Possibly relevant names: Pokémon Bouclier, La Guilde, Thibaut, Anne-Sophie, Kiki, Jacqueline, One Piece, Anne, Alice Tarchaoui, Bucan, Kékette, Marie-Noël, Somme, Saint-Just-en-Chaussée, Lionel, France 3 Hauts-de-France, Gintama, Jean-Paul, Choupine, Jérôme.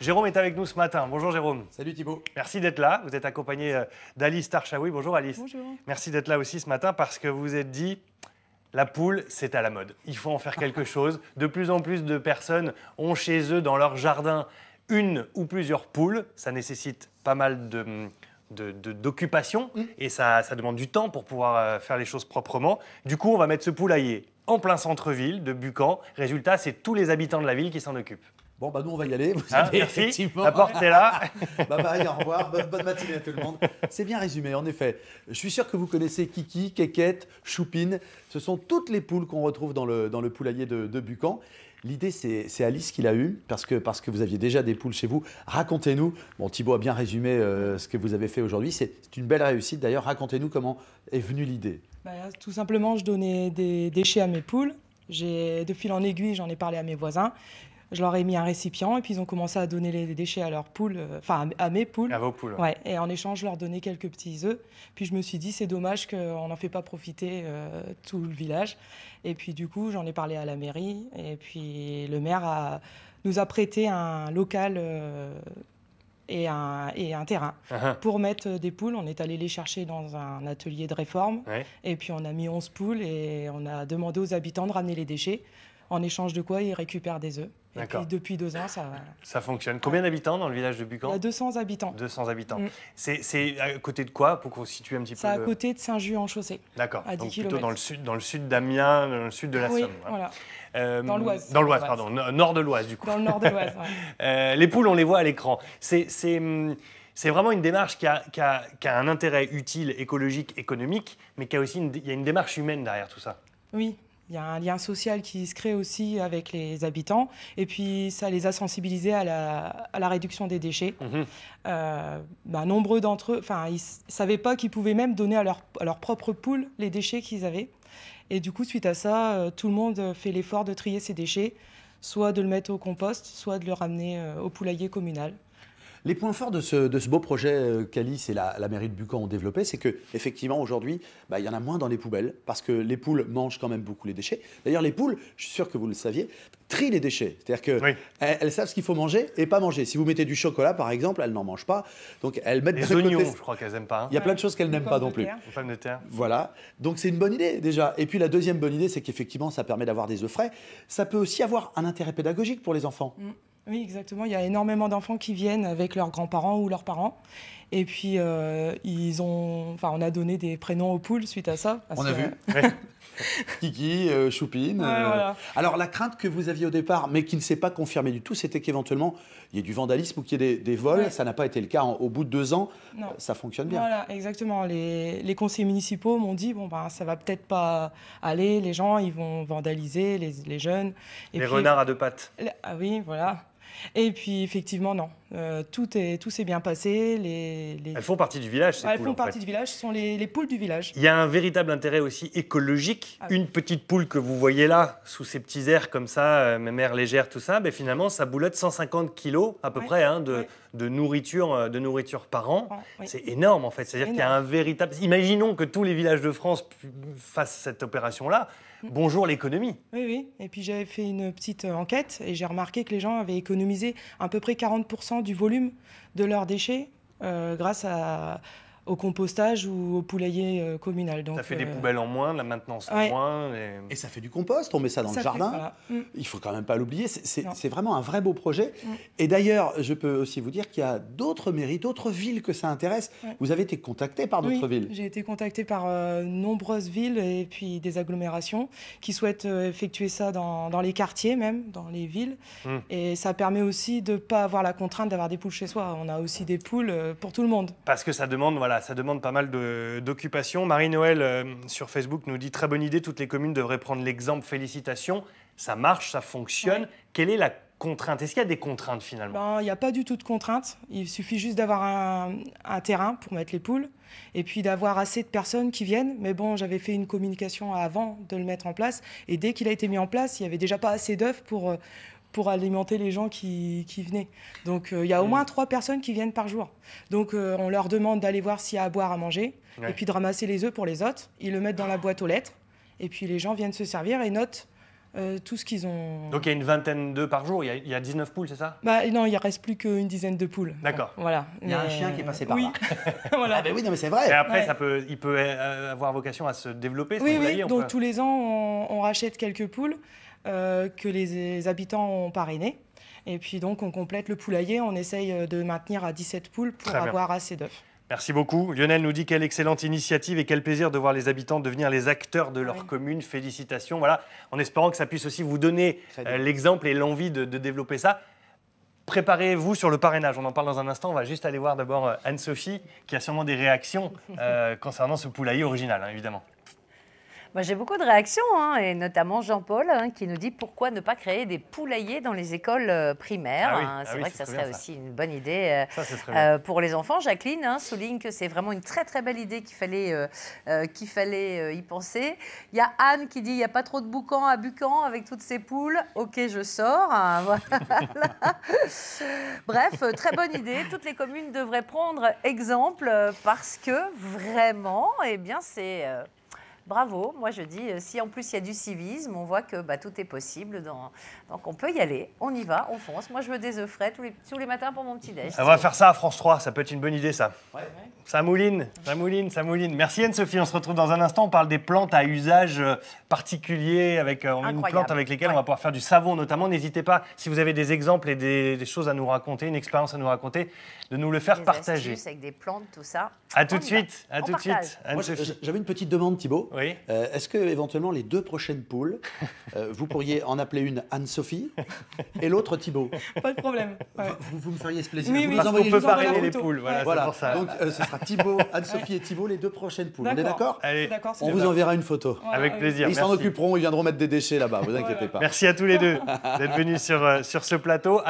Jérôme est avec nous ce matin. Bonjour Jérôme. Salut Thibaut. Merci d'être là. Vous êtes accompagné d'Alice Tarchaoui. Bonjour Alice. Bonjour. Merci d'être là aussi ce matin parce que vous vous êtes dit, la poule, c'est à la mode. Il faut en faire quelque chose. De plus en plus de personnes ont chez eux, dans leur jardin, une ou plusieurs poules. Ça nécessite pas mal d'occupation et ça demande du temps pour pouvoir faire les choses proprement. Du coup, on va mettre ce poulailler en plein centre-ville de Bucan. Résultat, c'est tous les habitants de la ville qui s'en occupent. Bon, bah nous, on va y aller. Vous avez effectivement... La porte est là. Bye, au revoir. Bonne matinée à tout le monde. C'est bien résumé, en effet. Je suis sûr que vous connaissez Kiki, Kékette, Choupine. Ce sont toutes les poules qu'on retrouve dans le poulailler de Bucan. L'idée, c'est Alice qui l'a eue, parce que vous aviez déjà des poules chez vous. Racontez-nous, bon, Thibaut a bien résumé ce que vous avez fait aujourd'hui, c'est une belle réussite d'ailleurs. Racontez-nous comment est venue l'idée. Bah, tout simplement, je donnais des déchets à mes poules. De fil en aiguille, j'en ai parlé à mes voisins. Je leur ai mis un récipient et puis ils ont commencé à donner les déchets à leurs poules, enfin à mes poules. À vos poules. Ouais. Et en échange, je leur donnais quelques petits œufs. Puis je me suis dit, c'est dommage qu'on n'en fait pas profiter tout le village. Et puis du coup, j'en ai parlé à la mairie. Et puis le maire nous a prêté un local et un terrain pour mettre des poules. On est allé les chercher dans un atelier de réforme. Ouais. Et puis on a mis 11 poules et on a demandé aux habitants de ramener les déchets. En échange de quoi ils récupèrent des œufs. Et puis depuis 2 ans, ça fonctionne. Combien d'habitants dans le village de Bucan? Il y a 200 habitants. 200 habitants. Mm. C'est à côté de quoi, pour qu'on situe un petit peu? C'est à côté de Saint-Just-en-Chaussée. D'accord. Donc plutôt dans le sud d'Amiens, dans le sud de la Somme. Voilà. Dans l'Oise. Dans l'Oise, pardon. Nord de l'Oise, du coup. Dans le nord de l'Oise, oui. Les poules, on les voit à l'écran. C'est vraiment une démarche qui a un intérêt utile, écologique, économique, mais qui a aussi il y a une démarche humaine derrière tout ça. Oui. Il y a un lien social qui se crée aussi avec les habitants. Et puis, ça les a sensibilisés à la réduction des déchets. Mmh. Nombreux d'entre eux, ils ne savaient pas qu'ils pouvaient même donner à leur propre poule les déchets qu'ils avaient. Et du coup, suite à ça, tout le monde fait l'effort de trier ses déchets, soit de le mettre au compost, soit de le ramener au poulailler communal. Les points forts de ce beau projet qu'Alice et la mairie de Bucan ont développé, c'est qu'effectivement aujourd'hui, il y en a moins dans les poubelles parce que les poules mangent quand même beaucoup les déchets. D'ailleurs les poules, je suis sûr que vous le saviez, trient les déchets. C'est-à-dire qu'elles savent ce qu'il faut manger et pas manger. Si vous mettez du chocolat par exemple, elles n'en mangent pas. Donc elles mettent des oignons, je crois qu'elles n'aiment pas. Il y a plein de choses qu'elles n'aiment pas non plus. Les pommes de terre. Voilà, donc c'est une bonne idée déjà. Et puis la deuxième bonne idée, c'est qu'effectivement ça permet d'avoir des œufs frais. Ça peut aussi avoir un intérêt pédagogique pour les enfants. Mm. Oui, exactement. Il y a énormément d'enfants qui viennent avec leurs grands-parents ou leurs parents. Et puis, on a donné des prénoms aux poules suite à ça. On a vu. Kiki, Choupine. Ouais, voilà. Alors, la crainte que vous aviez au départ, mais qui ne s'est pas confirmée du tout, c'était qu'éventuellement, il y ait du vandalisme ou qu'il y ait des vols. Ouais. Ça n'a pas été le cas. Au bout de 2 ans, ça fonctionne bien. Voilà, exactement. Les conseillers municipaux m'ont dit, ça ne va peut-être pas aller. Les gens, ils vont vandaliser, les jeunes. Et les renards à 2 pattes. Ah oui, voilà. Et puis, effectivement, non. Tout s'est bien passé. Elles font partie du village, ces poules. Elles font partie du village, ce sont les poules du village. Il y a un véritable intérêt aussi écologique. Ah oui. Une petite poule que vous voyez là, sous ces petits airs comme ça, mère légère, tout ça, finalement, ça boulotte 150 kilos à peu près de nourriture par an. Oui. C'est énorme, en fait. C'est-à-dire qu'il y a un véritable... Imaginons que tous les villages de France fassent cette opération-là. Bonjour l'économie. Oui, oui. Et puis j'avais fait une petite enquête et j'ai remarqué que les gens avaient économisé à peu près 40% du volume de leurs déchets grâce au compostage ou au poulailler communal. Donc, ça fait des poubelles en moins, de la maintenance en moins. Et ça fait du compost, on met ça dans le jardin. Il ne faut quand même pas l'oublier, c'est vraiment un vrai beau projet. Mm. Et d'ailleurs, je peux aussi vous dire qu'il y a d'autres mairies, d'autres villes que ça intéresse. Ouais. Vous avez été contacté par d'autres villes? J'ai été contacté par nombreuses villes et puis des agglomérations qui souhaitent effectuer ça dans les quartiers même, dans les villes. Mm. Et ça permet aussi de ne pas avoir la contrainte d'avoir des poules chez soi. On a aussi des poules pour tout le monde. Parce que ça demande... ça demande pas mal d'occupation. Marie-Noël, sur Facebook, nous dit « Très bonne idée, toutes les communes devraient prendre l'exemple. Félicitations, ça marche, ça fonctionne. Ouais. » Quelle est la contrainte? Est-ce qu'il y a des contraintes, finalement? Il n'y a pas du tout de contraintes. Il suffit juste d'avoir un terrain pour mettre les poules et puis d'avoir assez de personnes qui viennent. Mais bon, j'avais fait une communication avant de le mettre en place. Et dès qu'il a été mis en place, il n'y avait déjà pas assez d'œufs pour alimenter les gens qui venaient. Donc, il y a au moins 3 personnes qui viennent par jour. Donc, on leur demande d'aller voir s'il y a à boire, à manger, et puis de ramasser les œufs pour les autres. Ils le mettent dans la boîte aux lettres, et puis les gens viennent se servir et notent tout ce qu'ils ont... Donc il y a une vingtaine d'œufs par jour, il y a 19 poules, c'est ça? Bah non, il ne reste plus qu'une dizaine de poules. D'accord. Voilà. Il y a un chien qui est passé par là. Voilà. Ah ben oui, non, mais c'est vrai. Et après, ouais, il peut avoir vocation à se développer. Oui, oui, donc tous les ans, on rachète quelques poules que les habitants ont parrainées. Et puis donc, on complète le poulailler, on essaye de maintenir à 17 poules pour avoir assez d'œufs. Merci beaucoup. Lionel nous dit quelle excellente initiative et quel plaisir de voir les habitants devenir les acteurs de leur commune. Félicitations. Voilà, en espérant que ça puisse aussi vous donner l'exemple et l'envie de développer ça. Préparez-vous sur le parrainage. On en parle dans un instant. On va juste aller voir d'abord Anne-Sophie qui a sûrement des réactions concernant ce poulailler original, hein, évidemment. Moi, j'ai beaucoup de réactions, hein, et notamment Jean-Paul qui nous dit pourquoi ne pas créer des poulaillers dans les écoles primaires. Ah oui, hein, c'est vrai que ça serait aussi une bonne idée pour les enfants. Jacqueline souligne que c'est vraiment une très très belle idée qu'il fallait y penser. Il y a Anne qui dit il n'y a pas trop de boucan à Bucan avec toutes ces poules. Ok, je sors. Hein, voilà. Bref, très bonne idée. Toutes les communes devraient prendre exemple parce que vraiment, eh bien, c'est... Bravo, moi je dis, si en plus il y a du civisme, on voit que bah, tout est possible, donc on peut y aller, on y va, on fonce. Moi je veux des œufs frais tous les matins pour mon petit-déj. On va faire ça à France 3, ça peut être une bonne idée ça. Ouais. Ça mouline, ça mouline, ça mouline. Merci Anne-Sophie, on se retrouve dans un instant, on parle des plantes à usage particulier, avec une plante avec lesquelles on va pouvoir faire du savon notamment. N'hésitez pas, si vous avez des exemples et des choses à nous raconter, une expérience à nous raconter, de nous le faire partager. Astuces avec des plantes, tout ça. À tout de suite, à tout de suite. J'avais une petite demande Thibaut. Oui. Est-ce que éventuellement les deux prochaines poules, vous pourriez en appeler une Anne-Sophie et l'autre Thibaut? Pas de problème. Ouais. Vous me feriez ce plaisir. Oui, oui, parce qu'on peut parrainer les poules. Voilà, voilà. Pour ça. Donc ce sera Thibaut, Anne-Sophie et Thibaut, les deux prochaines poules. On est d'accord? On vous enverra une photo. Voilà, avec plaisir. Ils s'en occuperont, ils viendront mettre des déchets là-bas, vous inquiétez pas. Merci à tous les deux d'être venus sur ce plateau.